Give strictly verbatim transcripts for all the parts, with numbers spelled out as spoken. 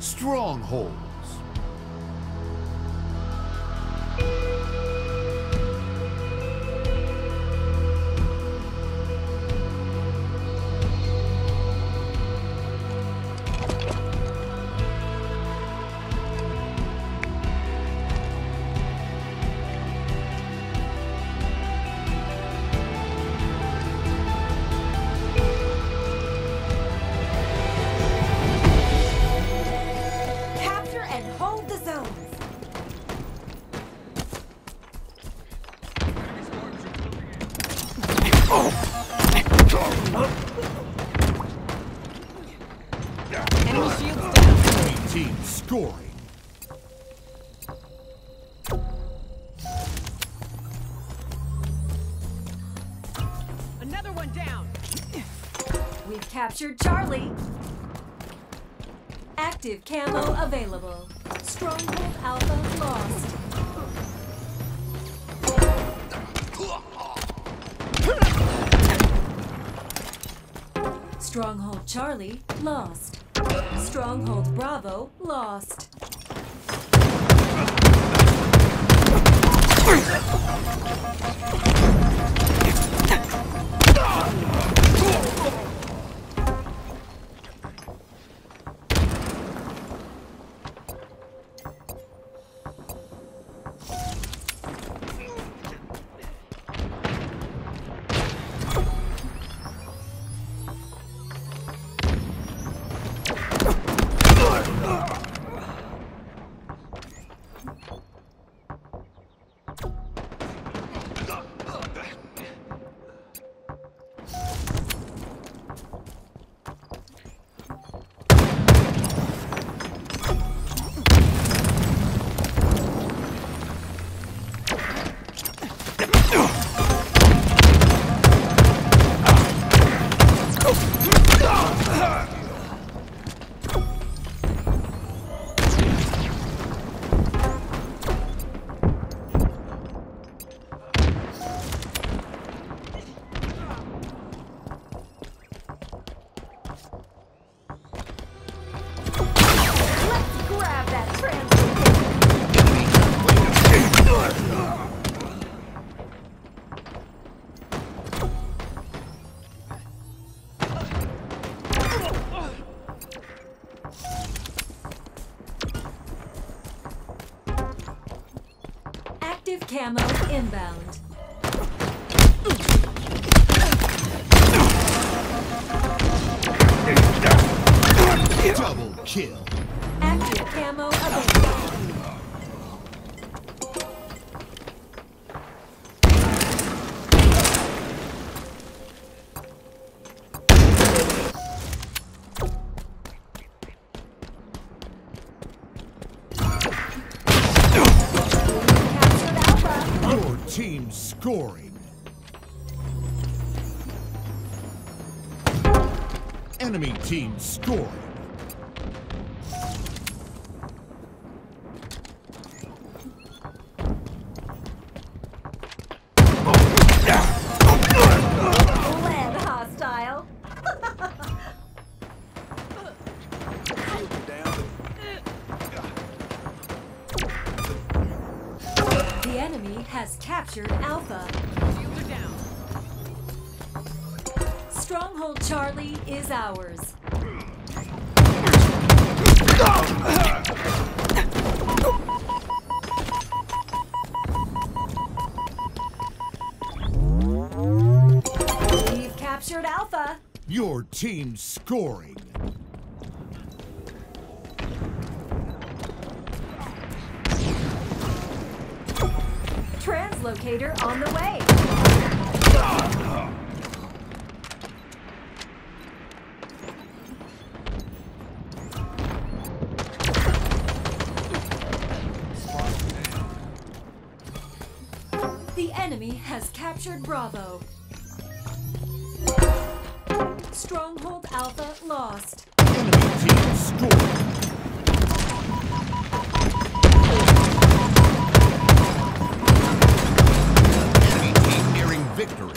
strongholds. Team scoring. Another one down. We've captured Charlie. Active camo available. Stronghold Alpha lost. Stronghold Charlie lost. Stronghold Bravo lost. Camo inbound. Double kill. Active camo team scoring. Enemy team scoring. Land hostile. The enemy has captured Alpha. You were down. Stronghold Charlie is ours. We've captured Alpha. Your team scoring. Locator on the way. The enemy has captured Bravo. Stronghold Alpha lost. Enemy team scored. Victory.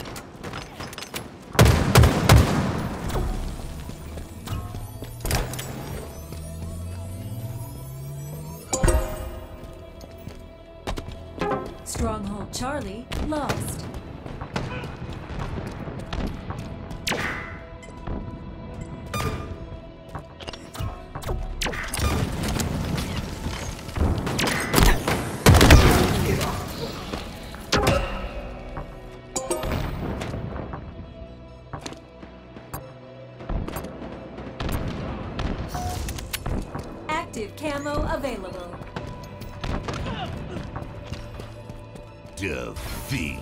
Charlie lost. Active camo available. Defeat.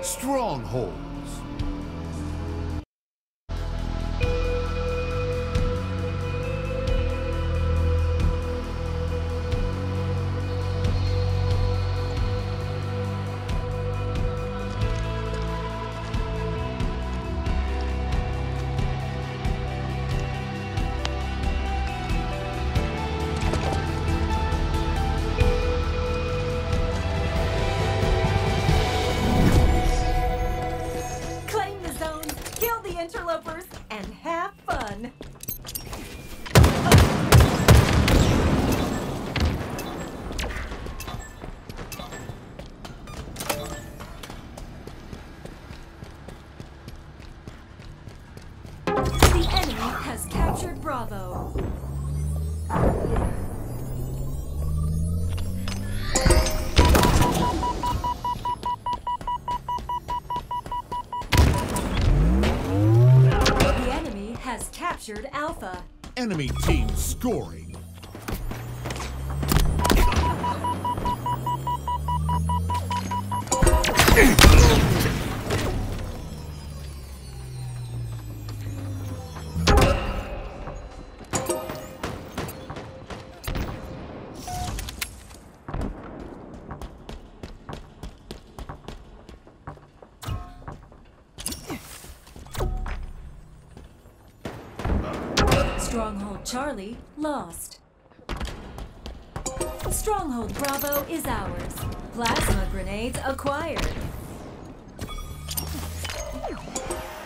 Strongholds. Interlopers and have fun. The enemy has captured Bravo. Alpha. Enemy team scoring. Stronghold Charlie lost. Stronghold Bravo is ours. Plasma grenades acquired.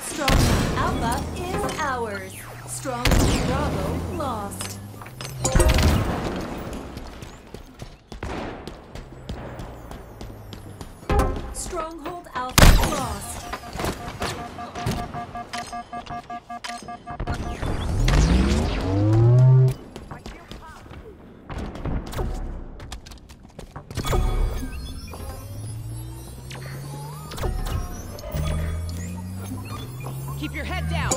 Stronghold Alpha is ours. Stronghold Bravo lost. Stronghold Alpha lost. Keep your head down.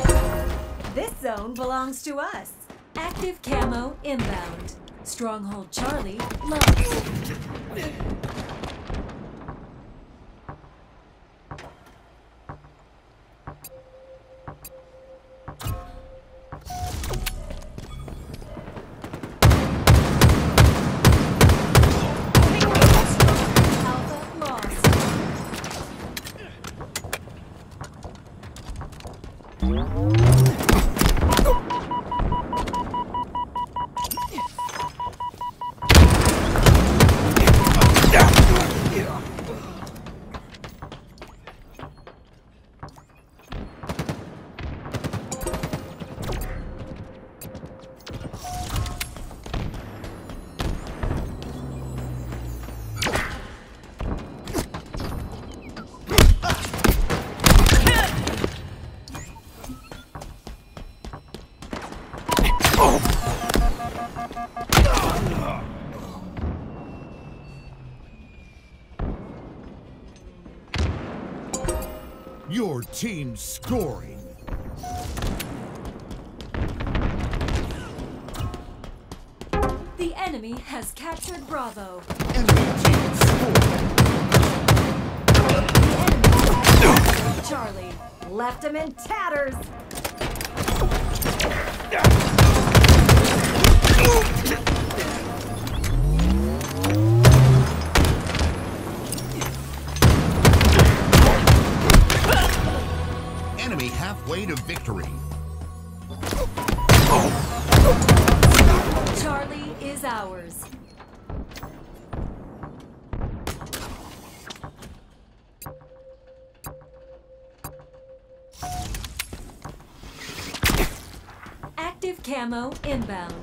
This zone belongs to us. Active camo inbound. Stronghold Charlie lost. Your team scoring. The enemy has captured Bravo. Enemy team scoring. The enemy has captured Charlie. Left him in tatters. Enemy halfway to victory. Charlie is ours. Active camo inbound.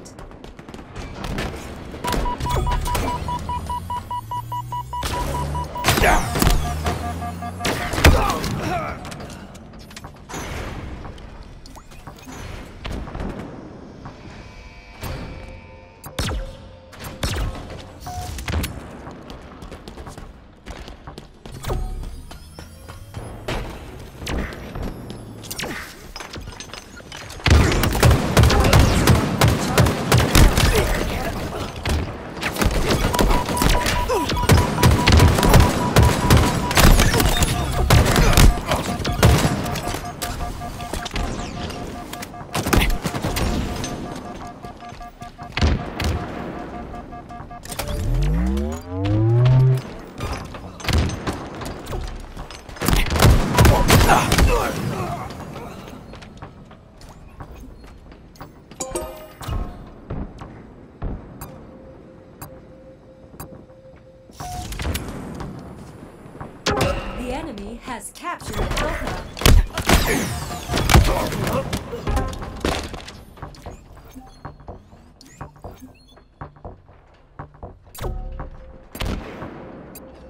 The enemy has captured Alpha.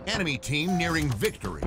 Enemy team nearing victory.